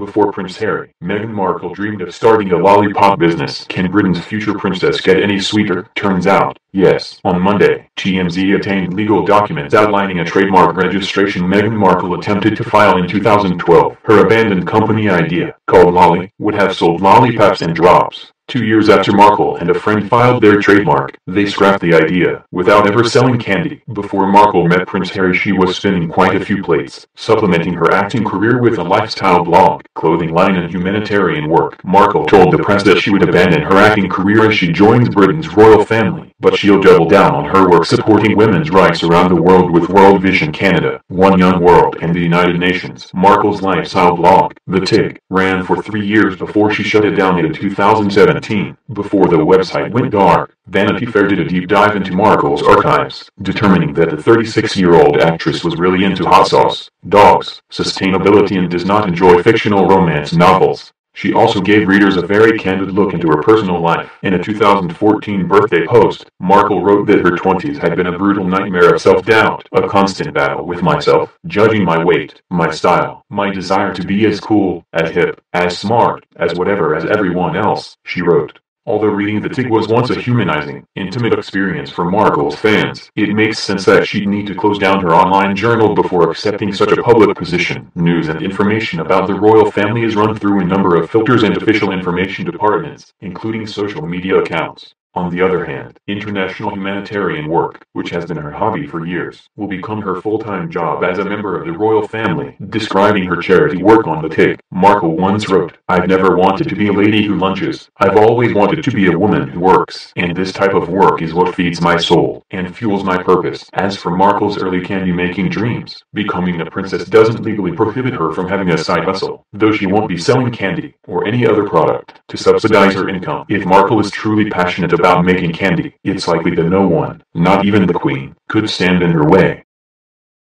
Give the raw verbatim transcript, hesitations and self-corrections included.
Before Prince Harry, Meghan Markle dreamed of starting a lollipop business. Can Britain's future princess get any sweeter? Turns out, yes. On Monday, T M Z obtained legal documents outlining a trademark registration Meghan Markle attempted to file in two thousand twelve. Her abandoned company idea, called Lolly, would have sold lollipops and drops. Two years after Markle and a friend filed their trademark, they scrapped the idea, without ever selling candy. Before Markle met Prince Harry, she was spinning quite a few plates, supplementing her acting career with a lifestyle blog, clothing line and humanitarian work. Markle told the press that she would abandon her acting career as she joins Britain's royal family, but she'll double down on her work supporting women's rights around the world with World Vision Canada, One Young World and the United Nations. Markle's lifestyle blog, The Tig, ran for three years before she shut it down in two thousand seven. Before the website went dark, Vanity Fair did a deep dive into Markle's archives, determining that the thirty-six-year-old actress was really into hot sauce, dogs, sustainability and does not enjoy fictional romance novels. She also gave readers a very candid look into her personal life. In a two thousand fourteen birthday post, Markle wrote that her twenties had been a brutal nightmare of self-doubt, a constant battle with myself, judging my weight, my style, my desire to be as cool, as hip, as smart, as whatever as everyone else, she wrote. Although reading The Tig was once a humanizing, intimate experience for Markle's fans, it makes sense that she'd need to close down her online journal before accepting such a public position. News and information about the royal family is run through a number of filters and official information departments, including social media accounts. On the other hand, international humanitarian work, which has been her hobby for years, will become her full-time job as a member of the royal family. Describing her charity work on The Tig, Markle once wrote, "I've never wanted to be a lady who lunches. I've always wanted to be a woman who works. And this type of work is what feeds my soul and fuels my purpose." As for Markle's early candy-making dreams, becoming a princess doesn't legally prohibit her from having a side hustle, though she won't be selling candy or any other product to subsidize her income. If Markle is truly passionate about making candy, it's likely that no one, not even the Queen, could stand in her way.